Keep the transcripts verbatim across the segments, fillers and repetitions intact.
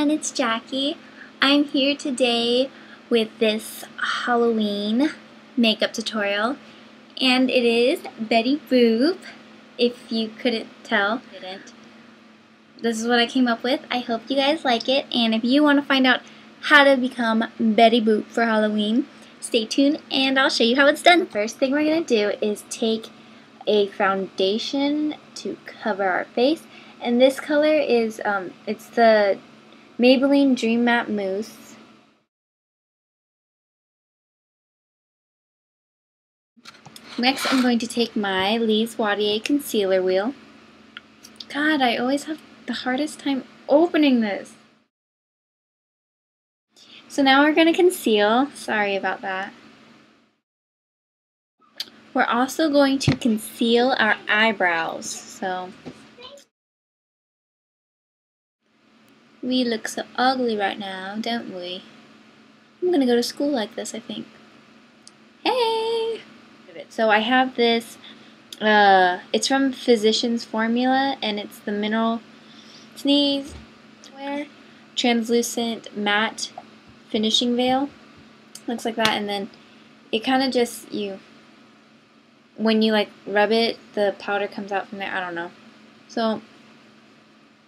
everyone, it's Jackie. I'm here today with this Halloween makeup tutorial, and it is Betty Boop, if you couldn't tell. Didn't. This is what I came up with. I hope you guys like it, and if you want to find out how to become Betty Boop for Halloween, stay tuned and I'll show you how it's done. First thing we're going to do is take a foundation to cover our face, and this color is, um, it's the Maybelline Dream Matte Mousse. Next, I'm going to take my Lise Wadier Concealer Wheel. God, I always have the hardest time opening this. So now we're going to conceal. Sorry about that. We're also going to conceal our eyebrows. So we look so ugly right now, don't we? I'm gonna go to school like this, I think. Hey! So I have this, uh, it's from Physicians Formula, and it's the Mineral Wear Translucent Matte Finishing Veil. Looks like that, and then it kind of just, you, when you like rub it, the powder comes out from there, I don't know. So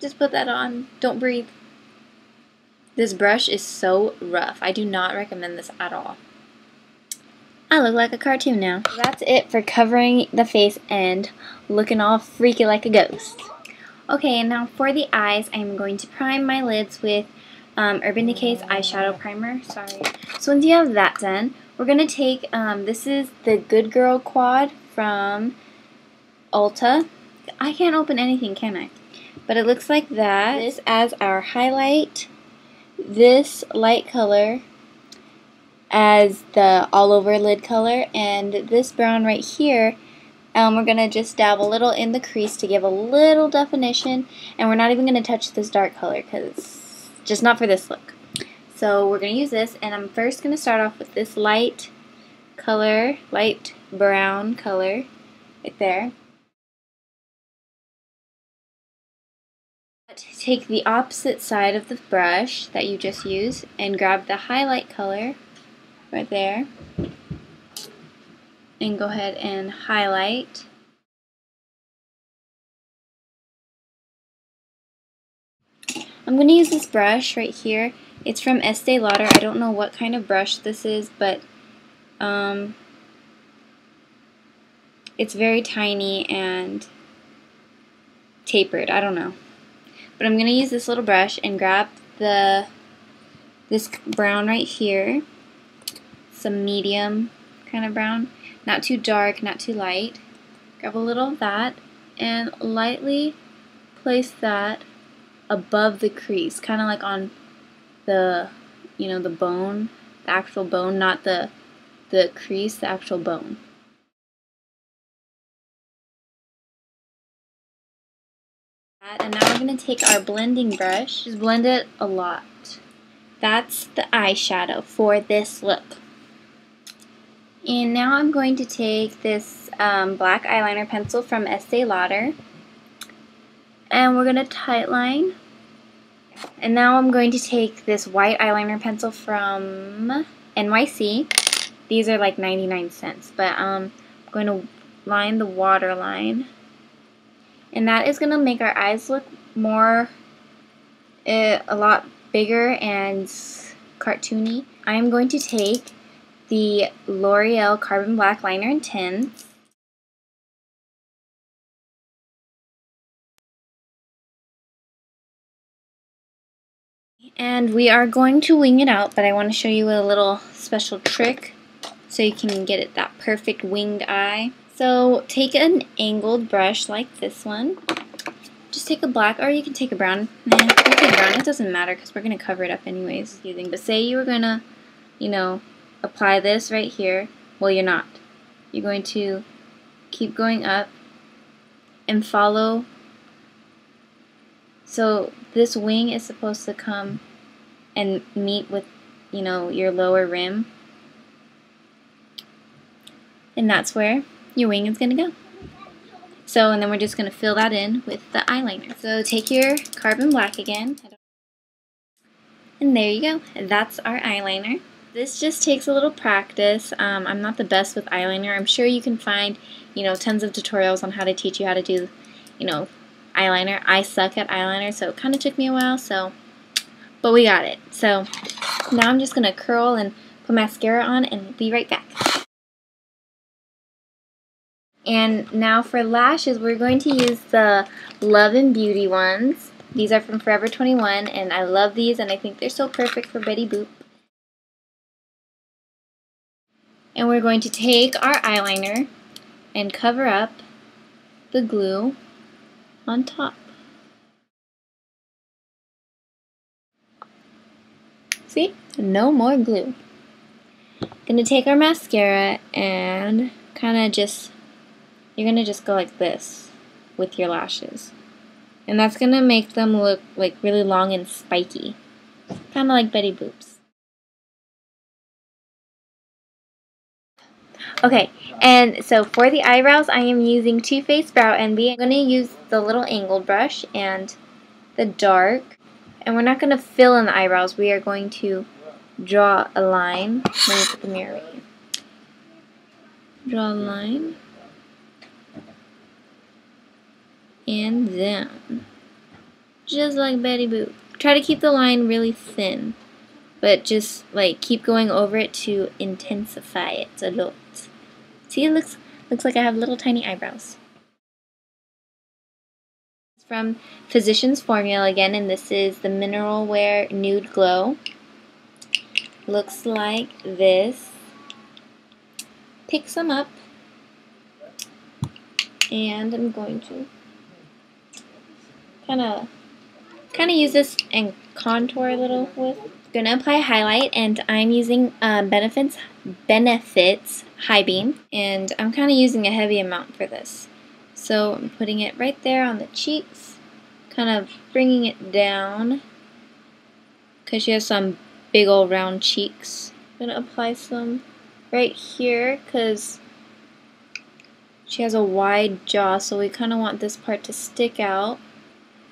just put that on. Don't breathe. This brush is so rough. I do not recommend this at all. I look like a cartoon now. That's it for covering the face and looking all freaky like a ghost. Okay, and now for the eyes, I'm going to prime my lids with um, Urban Decay's eyeshadow primer. Sorry. So once you have that done, we're going to take, um, this is the Good Girl Quad from Ulta. I can't open anything, can I? But it looks like that. This as our highlight, this light color as the all over lid color, and this brown right here, um, we're going to just dab a little in the crease to give a little definition, and we're not even going to touch this dark color because it's just not for this look. So we're going to use this, and I'm first going to start off with this light color, light brown color right there. Take the opposite side of the brush that you just used and grab the highlight color right there and go ahead and highlight. I'm going to use this brush right here. It's from Estee Lauder. I don't know what kind of brush this is, but um, it's very tiny and tapered. I don't know. But I'm going to use this little brush and grab the this brown right here, some medium kind of brown, not too dark, not too light. Grab a little of that and lightly place that above the crease, kind of like on the, you know, the bone, the actual bone, not the the crease, the actual bone. And now we're going to take our blending brush, just blend it a lot. That's the eyeshadow for this look. And now I'm going to take this um, black eyeliner pencil from Estee Lauder, and we're going to tightline. And now I'm going to take this white eyeliner pencil from N Y C. These are like ninety-nine cents, but um, I'm going to line the waterline. And that is going to make our eyes look more, uh, a lot bigger and cartoony. I am going to take the L'Oreal Carbon Black Liner in ten. And we are going to wing it out, but I want to show you a little special trick so you can get it that perfect winged eye. So take an angled brush like this one. Just take a black, or you can take a brown. Nah, you can take a brown. It doesn't matter because we're going to cover it up anyways. But say you were going to, you know, apply this right here. Well, you're not. You're going to keep going up and follow. So this wing is supposed to come and meet with, you know, your lower rim. And that's where your wing is going to go. So, and then we're just going to fill that in with the eyeliner. So take your carbon black again. And there you go. That's our eyeliner. This just takes a little practice. Um, I'm not the best with eyeliner. I'm sure you can find, you know, tons of tutorials on how to teach you how to do, you know, eyeliner. I suck at eyeliner, so it kind of took me a while, so, but we got it. So now I'm just going to curl and put mascara on and be right back. And now for lashes, we're going to use the Love and Beauty ones. These are from Forever twenty-one, and I love these, and I think they're so perfect for Betty Boop. And we're going to take our eyeliner and cover up the glue on top. See? No more glue. Going to take our mascara and kind of just, you're going to just go like this with your lashes. And that's going to make them look like really long and spiky. Kind of like Betty Boop's. Okay, and so for the eyebrows, I am using Too Faced Brow Envy. I'm going to use the little angled brush and the dark. And we're not going to fill in the eyebrows. We are going to draw a line. Let me put the mirror right here. Draw a line. And then, just like Betty Boop, try to keep the line really thin. But just like keep going over it to intensify it a lot. See, it looks looks like I have little tiny eyebrows. It's from Physicians Formula again, and this is the Mineral Wear Nude Glow. Looks like this. Pick some up, and I'm going to kind of kind of use this and contour a little with. Gonna apply highlight, and I'm using uh, Benefits Benefits High Beam, and I'm kind of using a heavy amount for this. So I'm putting it right there on the cheeks, kind of bringing it down, because she has some big old round cheeks. I'm gonna apply some right here, because she has a wide jaw, so we kind of want this part to stick out.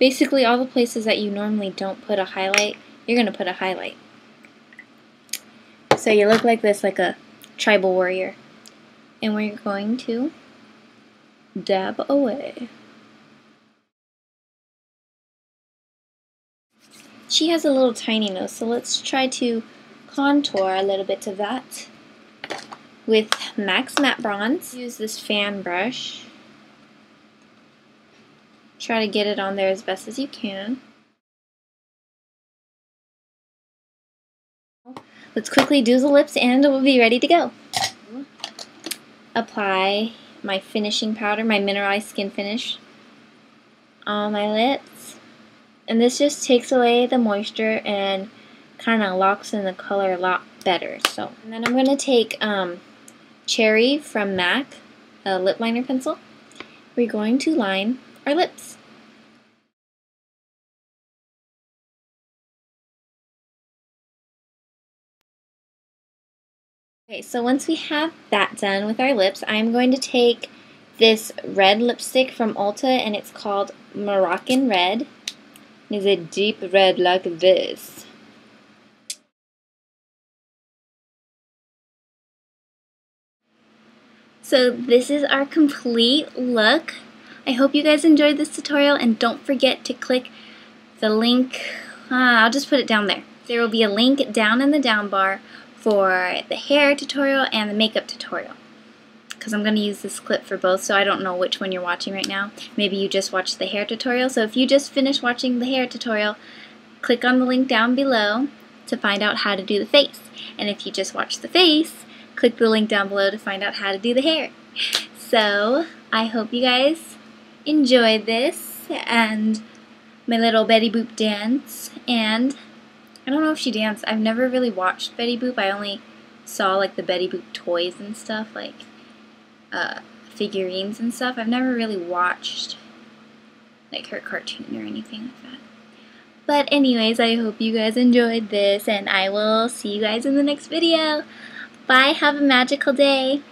Basically, all the places that you normally don't put a highlight, you're going to put a highlight. So you look like this, like a tribal warrior. And we're going to dab away. She has a little tiny nose, so let's try to contour a little bit of that with M A C's Matte Bronze. Use this fan brush. Try to get it on there as best as you can. Let's quickly do the lips and we'll be ready to go. Apply my finishing powder, my mineralized skin finish on my lips. And this just takes away the moisture and kind of locks in the color a lot better. So, and then I'm going to take um, Cherry from M A C, a lip liner pencil. We're going to line our lips. Okay, so once we have that done with our lips, I'm going to take this red lipstick from Ulta, and it's called Moroccan Red. It's a deep red like this. So this is our complete look. I hope you guys enjoyed this tutorial, and don't forget to click the link. Uh, I'll just put it down there. There will be a link down in the down bar for the hair tutorial and the makeup tutorial, because I'm going to use this clip for both, so I don't know which one you're watching right now. Maybe you just watched the hair tutorial, so if you just finished watching the hair tutorial, click on the link down below to find out how to do the face. And if you just watched the face, click the link down below to find out how to do the hair. So I hope you guys enjoyed this and my little Betty Boop dance, and I don't know if she danced. I've never really watched Betty Boop. I only saw like the Betty Boop toys and stuff, like uh, figurines and stuff. I've never really watched like her cartoon or anything like that. But anyways, I hope you guys enjoyed this, and I will see you guys in the next video. Bye, have a magical day.